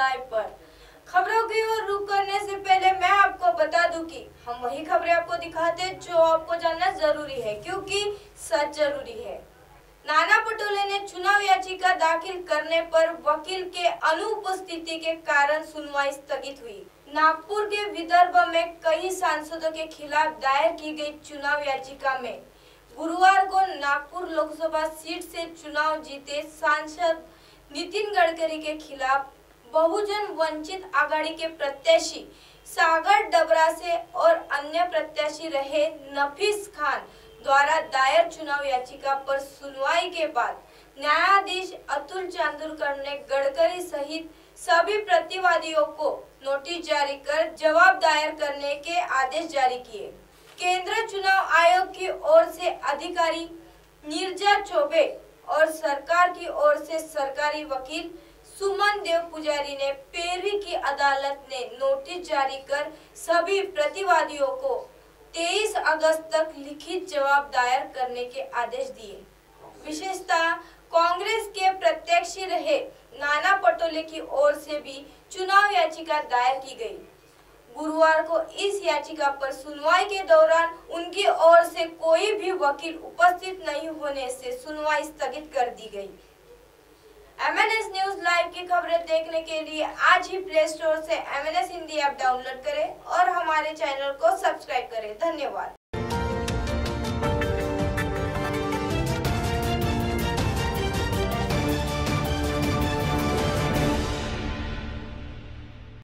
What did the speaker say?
Live पर। खबरों की ओर रुख करने से पहले मैं आपको बता दूं कि हम वही खबरें आपको दिखाते हैं जो आपको जानना जरूरी है, क्योंकि सच जरूरी है। नाना पटोले ने चुनाव याचिका दाखिल करने पर वकील के अनुपस्थिति के कारण सुनवाई स्थगित हुई। नागपुर के विदर्भ में कई सांसदों के खिलाफ दायर की गई चुनाव याचिका में गुरुवार को नागपुर लोकसभा सीट से चुनाव जीते सांसद नितिन गडकरी के खिलाफ बहुजन वंचित आघाड़ी के प्रत्याशी सागर डबरासे और अन्य प्रत्याशी रहे नफीस खान द्वारा दायर चुनाव याचिका पर सुनवाई के बाद न्यायाधीश अतुल चांदुरकर ने गडकरी सहित सभी प्रतिवादियों को नोटिस जारी कर जवाब दायर करने के आदेश जारी किए। केंद्र चुनाव आयोग की ओर से अधिकारी नीरजा चौबे और सरकार की ओर से सरकारी वकील सुमन देव पुजारी ने पेरवी की अदालत ने नोटिस जारी कर सभी प्रतिवादियों को 23 अगस्त तक लिखित जवाब दायर करने के आदेश दिए। विशेषतः कांग्रेस के प्रत्याशी रहे नाना पटोले की ओर से भी चुनाव याचिका दायर की गई। गुरुवार को इस याचिका पर सुनवाई के दौरान उनकी ओर से कोई भी वकील उपस्थित नहीं होने से सुनवाई स्थगित कर दी गई। MNS न्यूज लाइव की खबरें देखने के लिए आज ही प्ले स्टोर से MNS हिंदी ऐप डाउनलोड करें और हमारे चैनल को सब्सक्राइब करें। धन्यवाद।